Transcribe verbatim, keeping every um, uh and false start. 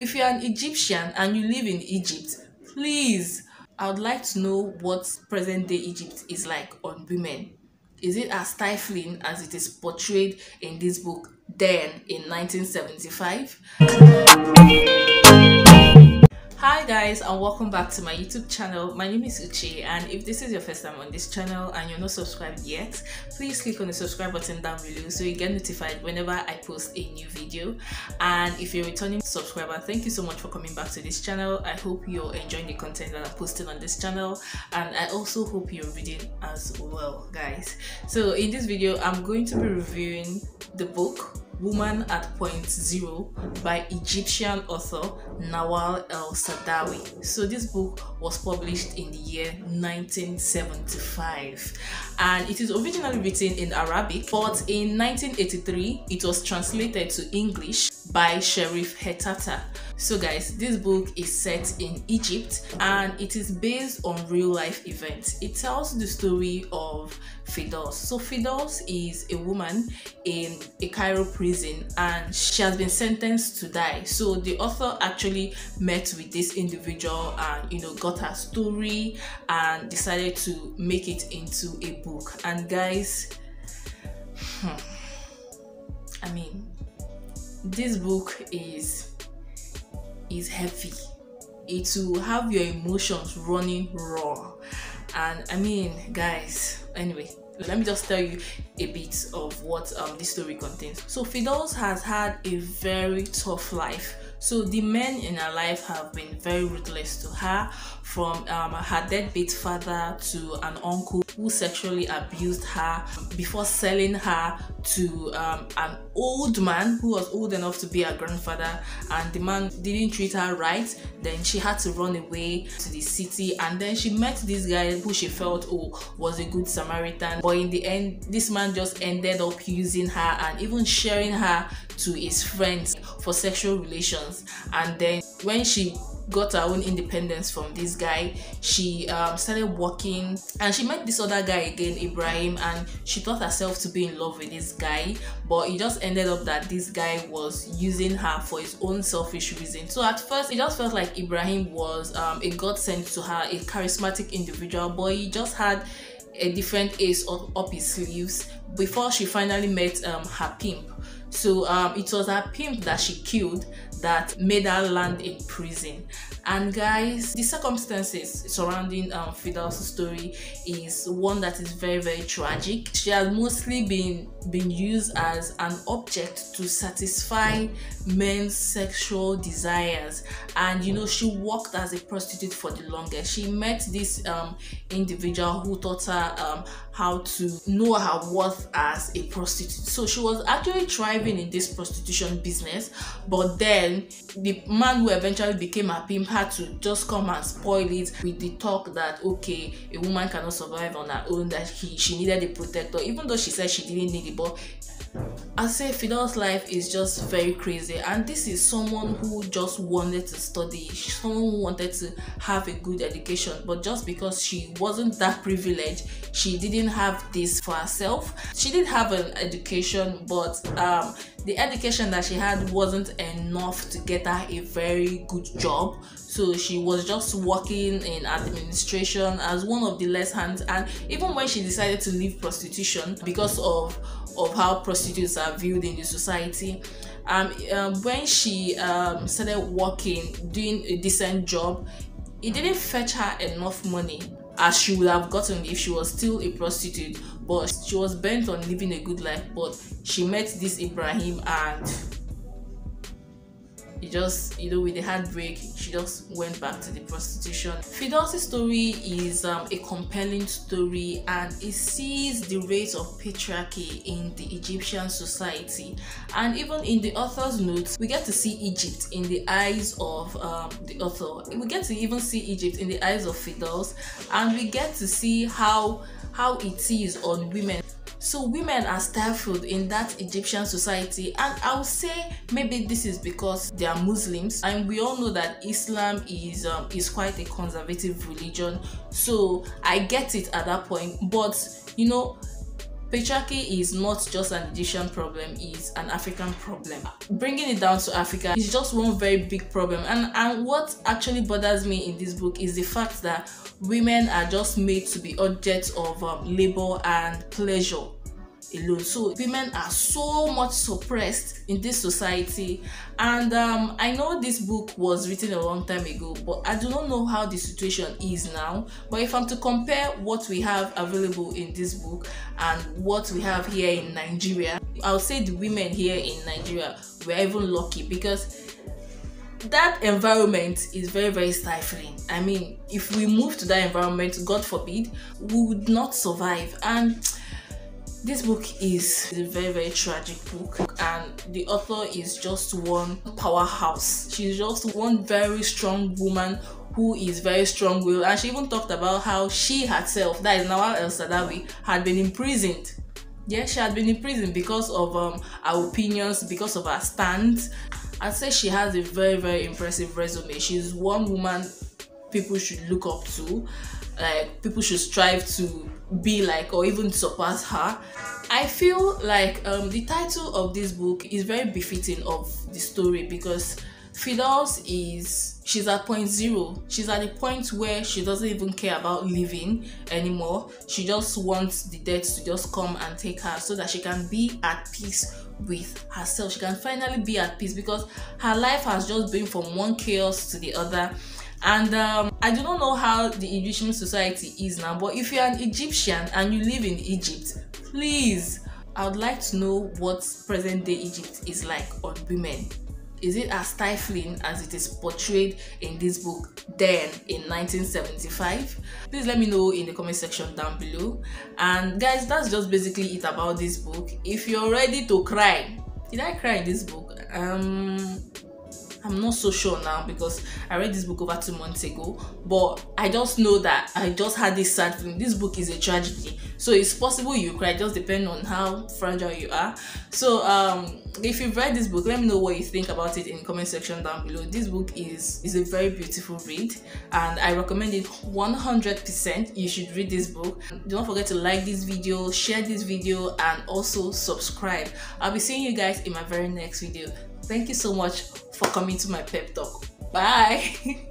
If you're an Egyptian and you live in Egypt, please, I would like to know what present-day Egypt is like on women. Is it as stifling as it is portrayed in this book then in nineteen seventy-five? Hi guys, and welcome back to my YouTube channel. My name is Uche, and if this is your first time on this channel and you're not subscribed yet, please click on the subscribe button down below so you get notified whenever I post a new video. And if you're a returning subscriber, thank you so much for coming back to this channel. I hope you're enjoying the content that I'm posting on this channel, and I also hope you're reading as well, guys. So in this video, I'm going to be reviewing the book Woman at Point Zero by Egyptian author Nawal El Saadawi. So this book was published in the year nineteen seventy-five, and it is originally written in Arabic, but in nineteen eighty-three it was translated to English by Sherif Hetata. So guys, this book is set in Egypt and it is based on real life events. It tells the story of Firdaus. So Firdaus is a woman in a Cairo prison, and she has been sentenced to die. So the author actually met with this individual and, you know, got her story and decided to make it into a book. And guys, hmm, I mean, this book is is heavy. It will have your emotions running raw. And I mean, guys, anyway, let me just tell you a bit of what um, this story contains. So Firdaus has had a very tough life. So the men in her life have been very ruthless to her, from um, her deadbeat father to an uncle who sexually abused her before selling her to um, an old man who was old enough to be her grandfather. And the man didn't treat her right, then she had to run away to the city, and then she met this guy who she felt oh was a good Samaritan, but in the end this man just ended up using her and even sharing her to his friends for sexual relations. And then when she got her own independence from this guy, she um, started working, and she met this other guy again, Ibrahim, and she thought herself to be in love with this guy, but it just ended up that this guy was using her for his own selfish reason. So at first it just felt like Ibrahim was um, a godsend to her, a charismatic individual, but he just had a different ace up, up his sleeves before she finally met um, her pimp. So um, it was her pimp that she killed that made her land in prison. And guys, the circumstances surrounding um, Firdaus' story is one that is very very tragic. She has mostly been been used as an object to satisfy men's sexual desires, and you know, she worked as a prostitute for the longest. She met this um, individual who taught her um, how to know her worth as a prostitute. So she was actually thriving in this prostitution business, but then the man who eventually became her pimp had to just come and spoil it with the talk that okay, a woman cannot survive on her own, that he, she needed a protector, even though she said she didn't need it. But I say Firdaus' life is just very crazy, and this is someone who just wanted to study, someone who wanted to have a good education, but just because she wasn't that privileged, she didn't have this for herself. She did have an education, but um, the education that she had wasn't enough to get her a very good job. So she was just working in administration as one of the less hands, and even when she decided to leave prostitution because of of how prostitutes are viewed in the society, um, uh, when she um, started working, doing a decent job, it didn't fetch her enough money as she would have gotten if she was still a prostitute. But she was bent on living a good life, but she met this Ibrahim, and it just, you know, with the heartbreak, she just went back to the prostitution. Firdaus' story is um, a compelling story, and it sees the rates of patriarchy in the Egyptian society. And even in the author's notes, we get to see Egypt in the eyes of um, the author. We get to even see Egypt in the eyes of Firdaus, and we get to see how how it is on women. So women are stifled in that Egyptian society, and I would say maybe this is because they are Muslims, and we all know that Islam is um, is quite a conservative religion. So I get it at that point, but you know, Patriarchy is not just an Egyptian problem, it's an African problem. Bringing it down to Africa is just one very big problem. And, and what actually bothers me in this book is the fact that women are just made to be objects of um, labor and pleasure alone. So women are so much suppressed in this society. And um, I know this book was written a long time ago, but I do not know how the situation is now. But if I'm to compare what we have available in this book and what we have here in Nigeria, I'll say the women here in Nigeria were even lucky, because that environment is very very stifling. I mean, if we move to that environment, God forbid, we would not survive. And this book is a very very tragic book, and the author is just one powerhouse. She's just one very strong woman who is very strong-willed, and she even talked about how she herself, that is Nawal El Saadawi, had been imprisoned. Yeah, she had been imprisoned because of um, her opinions, because of her stance. I'd say she has a very very impressive resume. She's one woman people should look up to. Like, people should strive to be like, or even surpass her. I feel like um, the title of this book is very befitting of the story, because Firdaus is, she's at point zero. She's at a point where she doesn't even care about living anymore. She just wants the death to just come and take her so that she can be at peace with herself. She can finally be at peace, because her life has just been from one chaos to the other. And um, I do not know how the Egyptian society is now, but if you're an Egyptian and you live in Egypt, please, I would like to know what present day Egypt is like on women. Is it as stifling as it is portrayed in this book then in nineteen seventy-five? Please let me know in the comment section down below. And guys, that's just basically it about this book. If you're ready to cry, did I cry in this book? Um... I'm not so sure now, because I read this book over two months ago, but I just know that I just had this sad feeling. This book is a tragedy, so it's possible you cry, just depending on how fragile you are. So um, if you've read this book, let me know what you think about it in the comment section down below. This book is, is a very beautiful read, and I recommend it one hundred percent. You should read this book. Do not forget to like this video, share this video, and also subscribe. I'll be seeing you guys in my very next video. Thank you so much for coming to my pep talk. Bye.